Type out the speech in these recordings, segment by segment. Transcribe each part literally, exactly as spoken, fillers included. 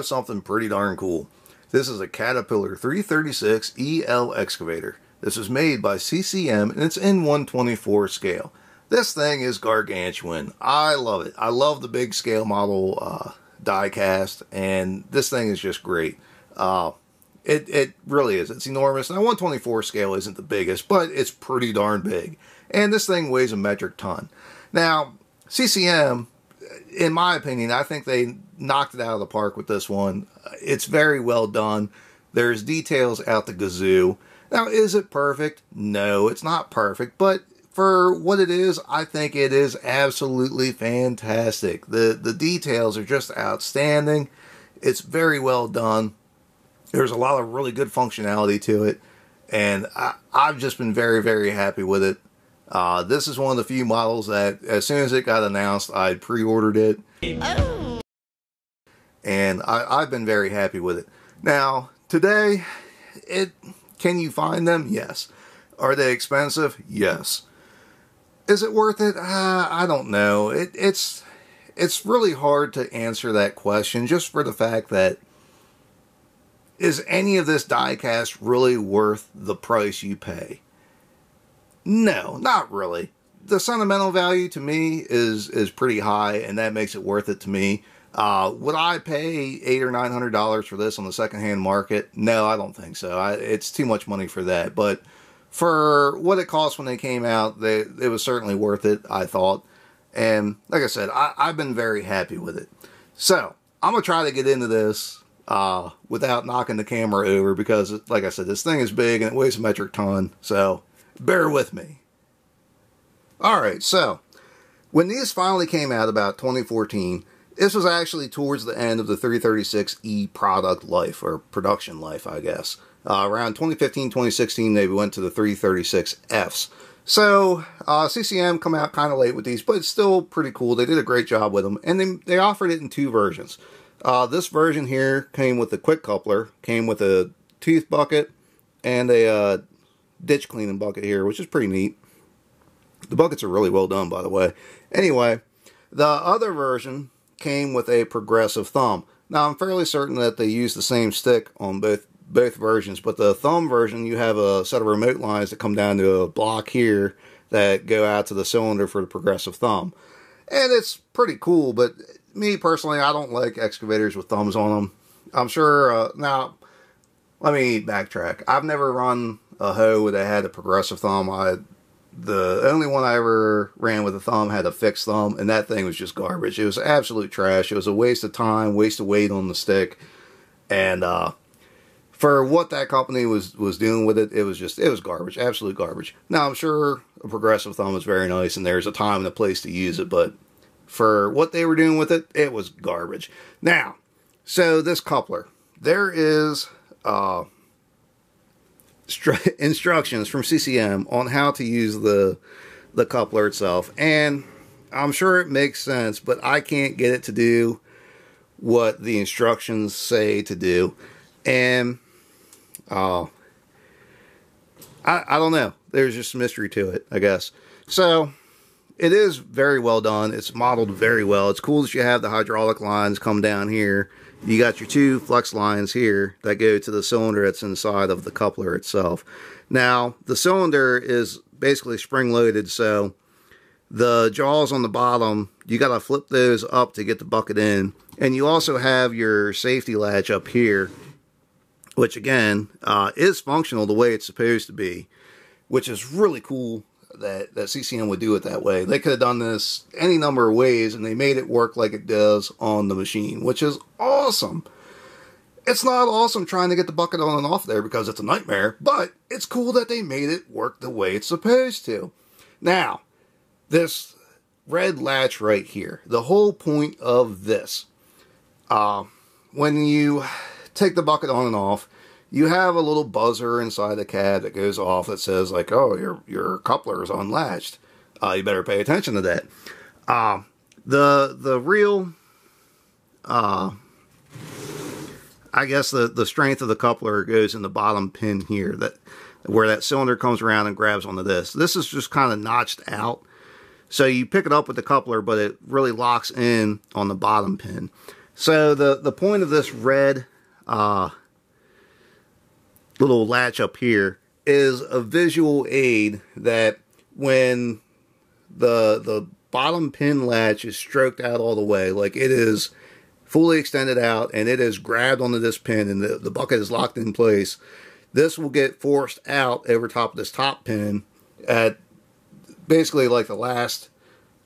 have something pretty darn cool. This is a Caterpillar three thirty-six E L excavator. This is made by C C M and it's in one twenty-four scale. This thing is gargantuan. I love it. I love the big scale model uh, die cast, and this thing is just great. Uh, it, it really is. It's enormous. Now one twenty-four scale isn't the biggest, but it's pretty darn big. And this thing weighs a metric ton. Now C C M, in my opinion, I think they knocked it out of the park with this one. It's very well done. There's details out the gazoo. Now, is it perfect? No, it's not perfect, but for what it is, I think it is absolutely fantastic. The, the details are just outstanding. It's very well done. There's a lot of really good functionality to it, and I, I've just been very, very happy with it. Uh, this is one of the few models that, as soon as it got announced, I pre-ordered it. Oh. And I, I've been very happy with it. Now, today, it can you find them? Yes. Are they expensive? Yes. Is it worth it? Uh, I don't know. It, it's, it's really hard to answer that question, just for the fact that, is any of this diecast really worth the price you pay? No, not really. The sentimental value to me is is pretty high, and that makes it worth it to me. Uh, would I pay eight or nine hundred dollars for this on the secondhand market? No, I don't think so. I, it's too much money for that. But for what it cost when they came out, they, it was certainly worth it, I thought. And like I said, I, I've been very happy with it. So I'm gonna try to get into this uh, without knocking the camera over, because, like I said, this thing is big and it weighs a metric ton. So bear with me. Alright, so when these finally came out about twenty fourteen, this was actually towards the end of the three thirty-six E product life, or production life, I guess. Uh, around twenty fifteen, twenty sixteen, they went to the three thirty-six Fs. So, uh, C C M come out kind of late with these, but it's still pretty cool. They did a great job with them, and they, they offered it in two versions. Uh, this version here came with a quick coupler, came with a tooth bucket, and a uh, ditch cleaning bucket here, which is pretty neat. The buckets are really well done, by the way. Anyway, the other version came with a progressive thumb. Now, I'm fairly certain that they use the same stick on both both versions, but the thumb version, you have a set of remote lines that come down to a block here that go out to the cylinder for the progressive thumb. And it's pretty cool, but me personally, I don't like excavators with thumbs on them. I'm sure, uh, now, let me backtrack. I've never run a hoe that had a progressive thumb. I, the only one I ever ran with a thumb had a fixed thumb, and that thing was just garbage. It was absolute trash. It was a waste of time, waste of weight on the stick, and uh, for what that company was was doing with it, it was just it was garbage, absolute garbage. Now, I'm sure a progressive thumb is very nice, and there's a time and a place to use it, but for what they were doing with it, it was garbage. Now, so this coupler, there is Uh, instructions from C C M on how to use the the coupler itself, and I'm sure it makes sense, but I can't get it to do what the instructions say to do, and uh, I, I don't know, there's just mystery to it, I guess. So it is very well done, it's modeled very well. It's cool that you have the hydraulic lines come down here. You got your two flex lines here that go to the cylinder that's inside of the coupler itself. Now, the cylinder is basically spring-loaded, so the jaws on the bottom, you got to flip those up to get the bucket in. And you also have your safety latch up here, which, again, uh, is functional the way it's supposed to be, which is really cool that, that C C M would do it that way. They could have done this any number of ways, and they made it work like it does on the machine, which is awesome. It's not awesome trying to get the bucket on and off there, because it's a nightmare, but it's cool that they made it work the way it's supposed to. Now, this red latch right here, the whole point of this, uh, when you take the bucket on and off, you have a little buzzer inside the cab that goes off that says, like, oh, your your coupler is unlatched. Uh, you better pay attention to that. Uh, the the real, uh, I guess the, the strength of the coupler goes in the bottom pin here, that where that cylinder comes around and grabs onto this. This is just kind of notched out. So you pick it up with the coupler, but it really locks in on the bottom pin. So the, the point of this red uh, little latch up here is a visual aid that when the the bottom pin latch is stroked out all the way, like it is fully extended out and it is grabbed onto this pin and the, the bucket is locked in place, this will get forced out over top of this top pin at basically like the last,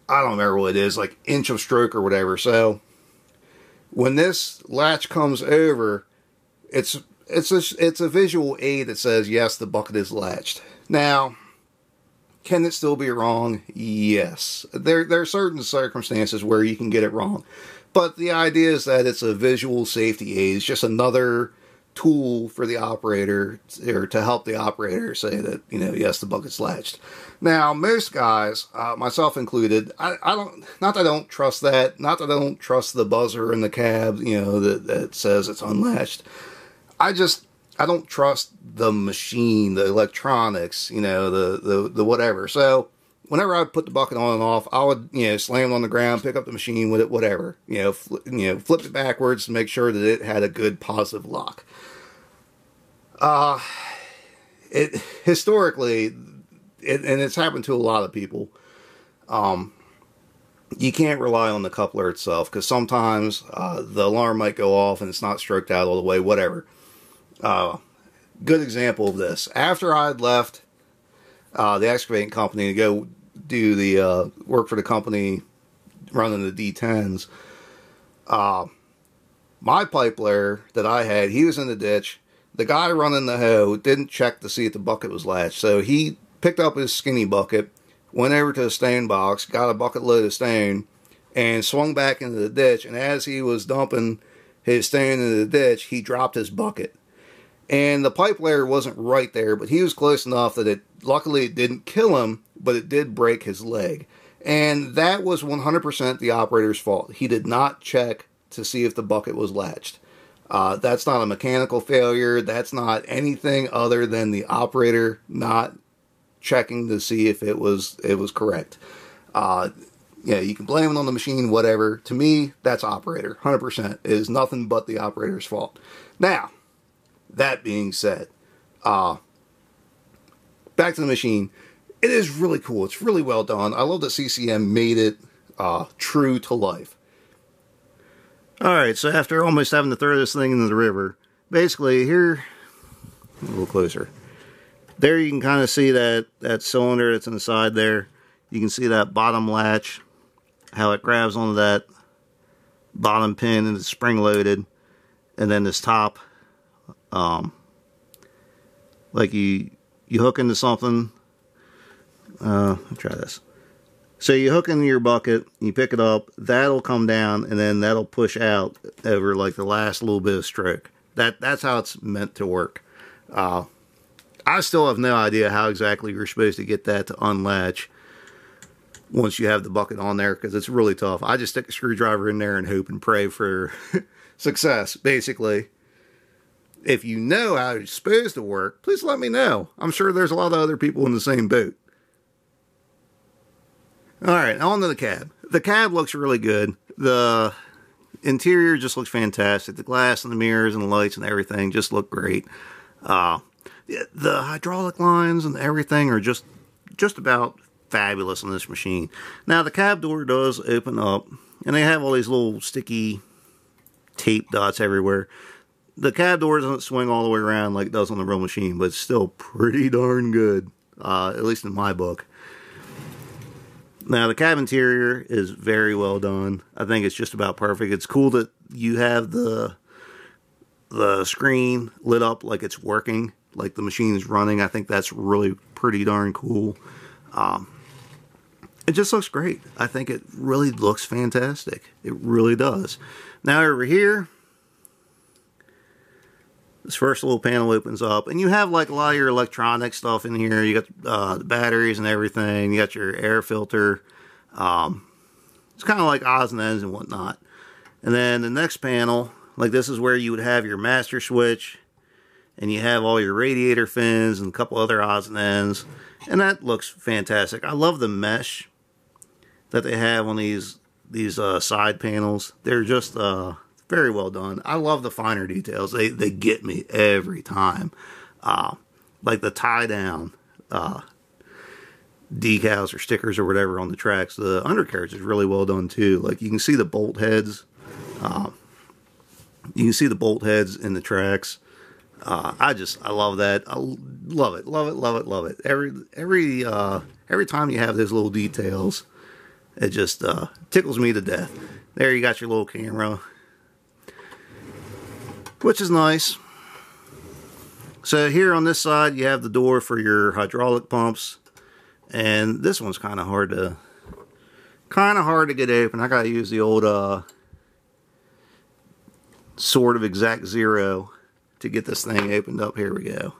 I don't remember what it is, like inch of stroke or whatever. So when this latch comes over, it's it's a, it's a visual aid that says, yes, the bucket is latched. Now, can it still be wrong? Yes. There, there are certain circumstances where you can get it wrong. But the idea is that it's a visual safety aid. It's just another tool for the operator, or to help the operator say that, you know, yes, the bucket's latched. Now, most guys, uh, myself included, I, I don't, not that I don't trust that, not that I don't trust the buzzer in the cab, you know, that, that says it's unlatched. I just, I don't trust the machine, the electronics, you know, the, the, the whatever. So whenever I put the bucket on and off, I would, you know, slam it on the ground, pick up the machine with it, whatever, you know, fl you know, flip it backwards to make sure that it had a good positive lock. Uh, it historically, it, and it's happened to a lot of people. Um, you can't rely on the coupler itself because sometimes uh, the alarm might go off and it's not stroked out all the way, whatever. Uh, good example of this. After I had left uh, the excavating company to go do the uh, work for the company running the D tens, uh, my pipe layer that I had, he was in the ditch. The guy running the hoe didn't check to see if the bucket was latched. So he picked up his skinny bucket, went over to the stone box, got a bucket load of stone, and swung back into the ditch. And as he was dumping his stone into the ditch, he dropped his bucket. And the pipe layer wasn't right there, but he was close enough that it, luckily it didn't kill him, but it did break his leg. And that was one hundred percent the operator's fault. He did not check to see if the bucket was latched. Uh, that's not a mechanical failure. That's not anything other than the operator not checking to see if it was it was correct. Uh, yeah, you can blame it on the machine, whatever. To me, that's operator. one hundred percent. It is nothing but the operator's fault. Now, that being said, uh, back to the machine. It is really cool. It's really well done. I love that C C M made it uh, true to life. Alright, so after almost having to throw this thing into the river, basically here, a little closer, there you can kind of see that, that cylinder that's inside there. You can see that bottom latch, how it grabs onto that bottom pin and it's spring-loaded. And then this top, um, like you, you hook into something, uh, I'll try this. So you hook into your bucket, you pick it up, that'll come down, and then that'll push out over like the last little bit of stroke. That That's how it's meant to work. Uh, I still have no idea how exactly you're supposed to get that to unlatch once you have the bucket on there, because it's really tough. I just stick a screwdriver in there and hope and pray for success, basically. If you know how it's supposed to work, please let me know. I'm sure there's a lot of other people in the same boat. Alright, on to the cab. The cab looks really good. The interior just looks fantastic. The glass and the mirrors and the lights and everything just look great. Uh, the hydraulic lines and everything are just, just about fabulous on this machine. Now, the cab door does open up, and they have all these little sticky tape dots everywhere. The cab door doesn't swing all the way around like it does on the real machine, but it's still pretty darn good, uh, at least in my book. Now, the cab interior is very well done. I think it's just about perfect. It's cool that you have the the screen lit up like it's working, like the machine is running. I think that's really pretty darn cool. Um, it just looks great. I think it really looks fantastic. It really does. Now, over here, this first little panel opens up, and you have like a lot of your electronic stuff in here. You got uh, the batteries and everything. You got your air filter. Um, it's kind of like odds and ends and whatnot. And then the next panel, like this is where you would have your master switch, and you have all your radiator fins and a couple other odds and ends. And that looks fantastic. I love the mesh that they have on these these uh, side panels. They're just uh, Very well done. I love the finer details. They they get me every time. Uh, like the tie-down uh, decals or stickers or whatever on the tracks. The undercarriage is really well done, too. Like, you can see the bolt heads. Uh, you can see the bolt heads in the tracks. Uh, I just, I love that. I love it, love it, love it, love it. Every every uh, every time you have those little details, it just uh, tickles me to death. There you got your little camera, which is nice. So here on this side, you have the door for your hydraulic pumps, and this one's kind of hard to, kind of hard to get open. I gotta use the old uh, sort of exact zero to get this thing opened up. Here we go.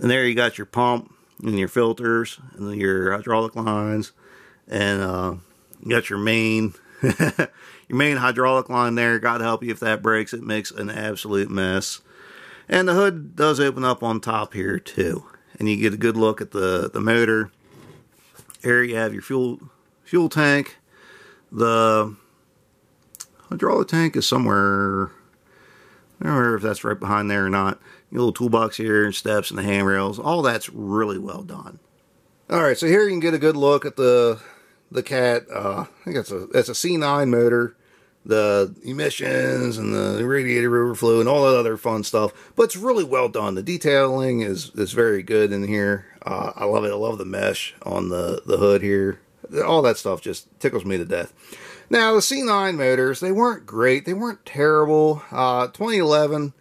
And there you got your pump and your filters and your hydraulic lines, and uh, you got your main. your main hydraulic line there. God help you if that breaks. It makes an absolute mess. And the hood does open up on top here too, and you get a good look at the the motor. Here you have your fuel fuel tank. The hydraulic tank is somewhere. I don't remember if that's right behind there or not. Your little toolbox here, and steps, and the handrails. All that's really well done. All right, so here you can get a good look at the. The Cat, uh, I think that's a that's a C nine motor, the emissions and the radiator overflow and all that other fun stuff. But it's really well done. The detailing is is very good in here. Uh, I love it. I love the mesh on the the hood here. All that stuff just tickles me to death. Now the C nine motors, they weren't great. They weren't terrible. Uh, twenty eleven.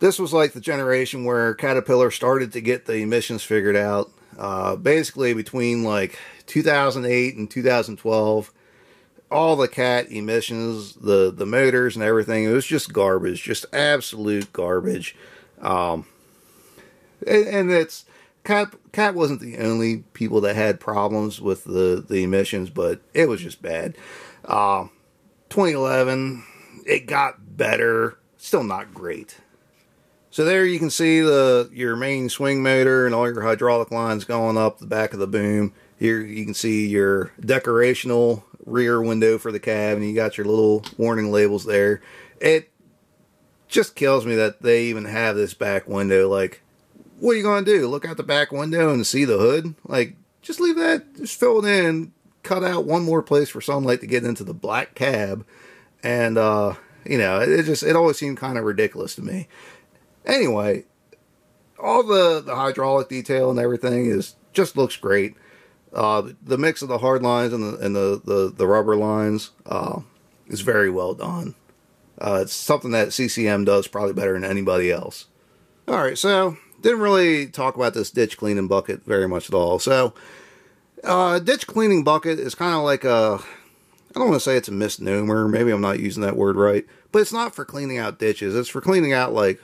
This was like the generation where Caterpillar started to get the emissions figured out. Uh, basically between like two thousand eight and two thousand twelve, all the Cat emissions, the, the motors and everything, it was just garbage, just absolute garbage. Um, and, and it's, Cat, Cat wasn't the only people that had problems with the, the emissions, but it was just bad. Uh, twenty eleven, it got better, still not great. So there you can see the your main swing motor and all your hydraulic lines going up the back of the boom. Here you can see your decorational rear window for the cab, and you got your little warning labels there. It just kills me that they even have this back window. Like, what are you going to do? Look out the back window and see the hood? Like, just leave that, just fill it in, cut out one more place for sunlight to get into the black cab. And, uh, you know, it just, it always seemed kind of ridiculous to me. Anyway, all the, the hydraulic detail and everything is just looks great. Uh, the mix of the hard lines and the, and the, the, the rubber lines uh, is very well done. Uh, it's something that C C M does probably better than anybody else. All right, so didn't really talk about this ditch cleaning bucket very much at all. So uh, ditch cleaning bucket is kind of like a... I don't want to say it's a misnomer. Maybe I'm not using that word right. But it's not for cleaning out ditches. It's for cleaning out, like...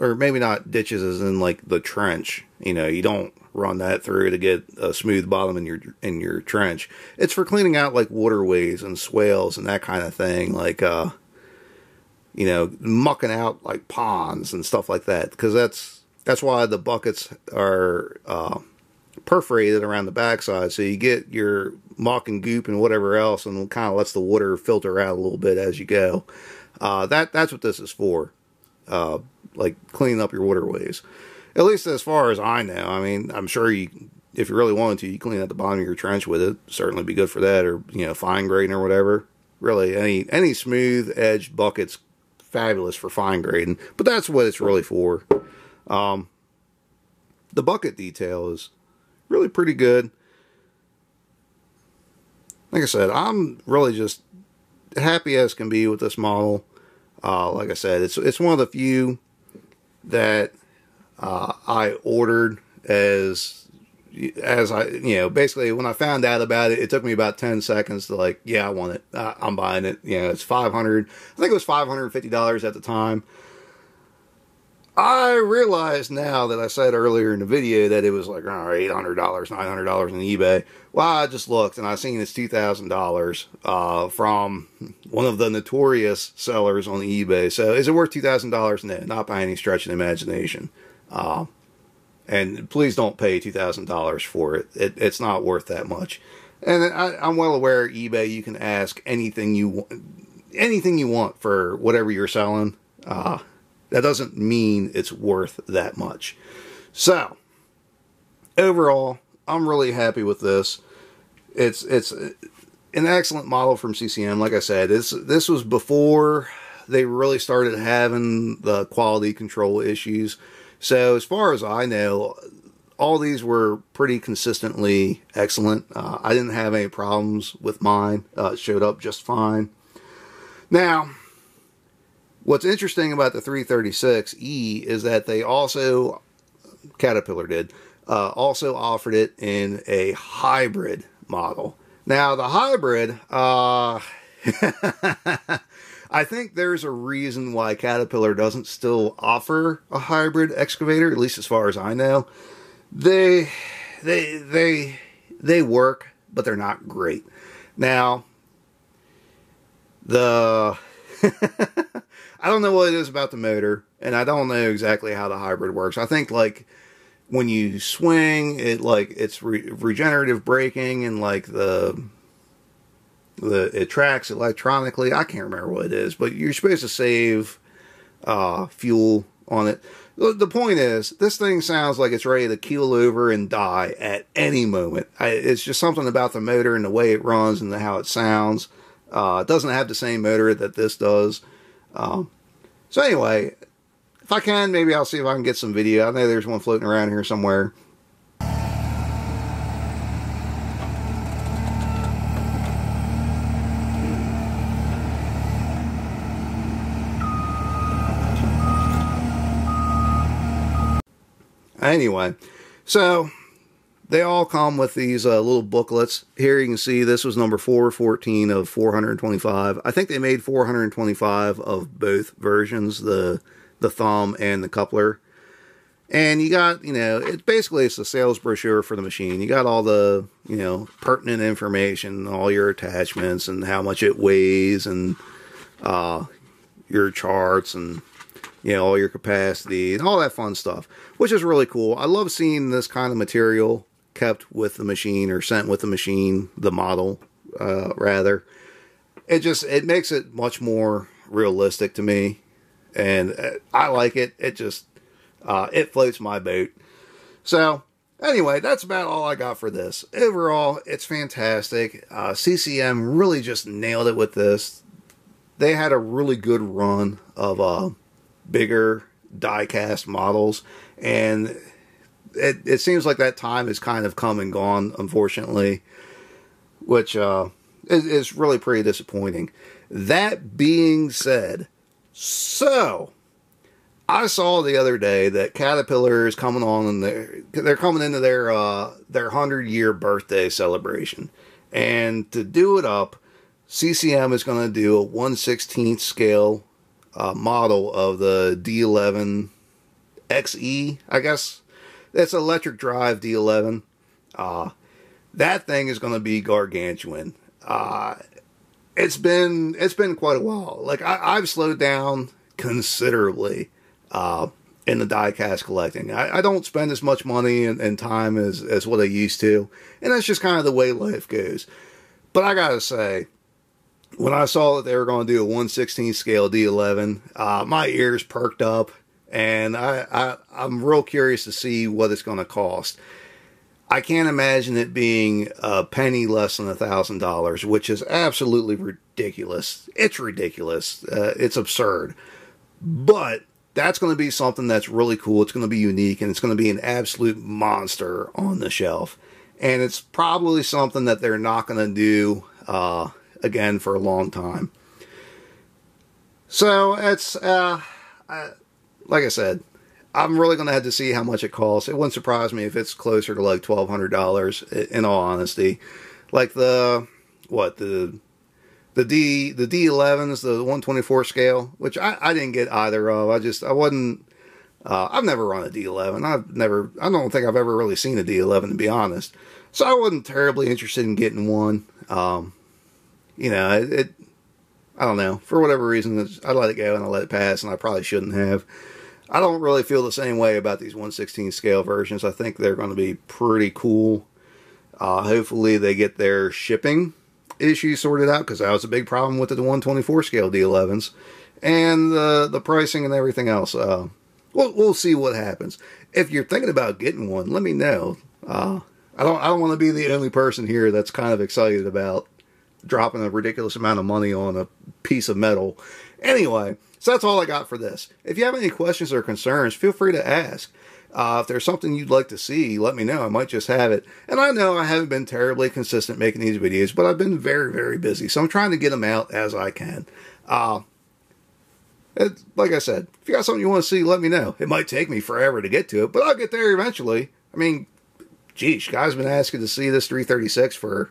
Or maybe not ditches as in like the trench. You know, you don't run that through to get a smooth bottom in your in your trench. It's for cleaning out like waterways and swales and that kind of thing. Like, uh, you know, mucking out like ponds and stuff like that. Because that's that's why the buckets are uh, perforated around the backside, so you get your muck and goop and whatever else, and kind of lets the water filter out a little bit as you go. Uh, that that's what this is for. Uh, like cleaning up your waterways, at least as far as I know. I mean, I'm sure you, if you really wanted to, you clean out the bottom of your trench with it. Certainly be good for that, or you know, fine grading or whatever. Really, any any smooth edged bucket's fabulous for fine grading, but that's what it's really for. Um, the bucket detail is really pretty good. Like I said, I'm really just happy as can be with this model. Uh, like I said, it's it's one of the few that uh, I ordered as as I you know basically when I found out about it, it took me about ten seconds to like, yeah, I want it, uh, I'm buying it. You know, it's five hundred. I think it was five hundred fifty dollars at the time. I realize now that I said earlier in the video that it was like around eight hundred dollars, nine hundred dollars on eBay. Well, I just looked and I seen it's two thousand dollars uh, from one of the notorious sellers on eBay. So, is it worth two thousand dollars? No, not by any stretch of the imagination. Uh, and please don't pay two thousand dollars for it. it. It's not worth that much. And I, I'm well aware eBay. You can ask anything you want. anything you want for whatever you're selling. Uh, that doesn't mean it's worth that much. So overall, I'm really happy with this. It's it's an excellent model from C C M. Like I said, this this was before they really started having the quality control issues. So as far as I know, all these were pretty consistently excellent. Uh, I didn't have any problems with mine. Uh, it showed up just fine. Now, what's interesting about the three thirty-six E is that they also, Caterpillar did, uh, also offered it in a hybrid model. Now, the hybrid, uh, I think there's a reason why Caterpillar doesn't still offer a hybrid excavator, at least as far as I know. They, they, they, they work, but they're not great. Now, the, I don't know what it is about the motor, and I don't know exactly how the hybrid works. I think, like, when you swing, it, like, it's re regenerative braking, and, like, the... The, it tracks electronically. I can't remember what it is, but you're supposed to save uh, fuel on it. The, the point is, this thing sounds like it's ready to keel over and die at any moment. I, it's just something about the motor and the way it runs and the, how it sounds. Uh, it doesn't have the same motor that this does. Um, so anyway, if I can, maybe I'll see if I can get some video. I know there's one floating around here somewhere. Anyway, so they all come with these uh, little booklets. Here you can see this was number four fourteen of four hundred twenty-five. I think they made four hundred twenty-five of both versions, the the thumb and the coupler. And you got, you know, it's basically it's a sales brochure for the machine. You got all the, you know, pertinent information, all your attachments and how much it weighs and uh, your charts and, you know, all your capacity and all that fun stuff, which is really cool. I love seeing this kind of material kept with the machine or sent with the machine, the model, uh, rather. It just, it makes it much more realistic to me. And I like it. It just, uh, it floats my boat. So anyway, that's about all I got for this. Overall, it's fantastic. Uh, C C M really just nailed it with this. They had a really good run of, uh, bigger die-cast models, and it, it seems like that time has kind of come and gone, unfortunately, which uh, is, is really pretty disappointing. That being said, so I saw the other day that Caterpillar is coming on, and they're, they're coming into their uh, their hundred-year birthday celebration, and to do it up, C C M is going to do a one sixteenth scale Uh, model of the D eleven X E, I guess. That's electric drive D eleven. Uh, that thing is going to be gargantuan. Uh, it's been it's been quite a while. Like I, I've slowed down considerably uh, in the die-cast collecting. I, I don't spend as much money and, and time as as what I used to, and that's just kind of the way life goes. But I gotta say, when I saw that they were going to do a one sixteenth scale D eleven, uh, my ears perked up, and I, I, I'm real curious to see what it's going to cost. I can't imagine it being a penny less than a thousand dollars, which is absolutely ridiculous. It's ridiculous. Uh, it's absurd. But that's going to be something that's really cool. It's going to be unique, and it's going to be an absolute monster on the shelf. And it's probably something that they're not going to do Uh, again for a long time. So it's uh I, like I said, I'm really gonna have to see how much it costs. It wouldn't surprise me if it's closer to like twelve hundred dollars, in all honesty. Like the what the the D the D elevens, the one twenty-four scale, which I, I didn't get either of. I just I wasn't uh I've never run a D eleven. I've never I don't think I've ever really seen a D eleven, to be honest. So I wasn't terribly interested in getting one. Um You know, it, it, I don't know. For whatever reason, I let it go and I let it pass, and I probably shouldn't have. I don't really feel the same way about these one sixteenth scale versions. I think they're going to be pretty cool. Uh, hopefully they get their shipping issue sorted out, because that was a big problem with the one twenty-four scale D elevens, and the, the pricing and everything else. Uh, we'll, we'll see what happens. If you're thinking about getting one, let me know. Uh, I don't, I don't want to be the only person here that's kind of excited about dropping a ridiculous amount of money on a piece of metal. Anyway, so that's all I got for this. If you have any questions or concerns, feel free to ask. Uh, if there's something you'd like to see, let me know. I might just have it. And I know I haven't been terribly consistent making these videos, but I've been very, very busy. So I'm trying to get them out as I can. Uh, it, like I said, if you got something you want to see, let me know. It might take me forever to get to it, but I'll get there eventually. I mean, geez, guys have been asking to see this three thirty-six for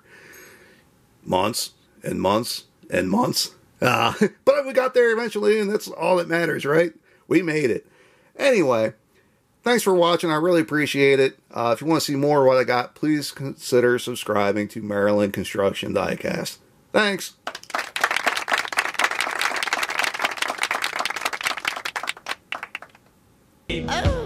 months and months and months. Uh, but we got there eventually, and that's all that matters, right? We made it. Anyway, thanks for watching. I really appreciate it. Uh, if you want to see more of what I got, please consider subscribing to Maryland Construction Diecast. Thanks. Oh.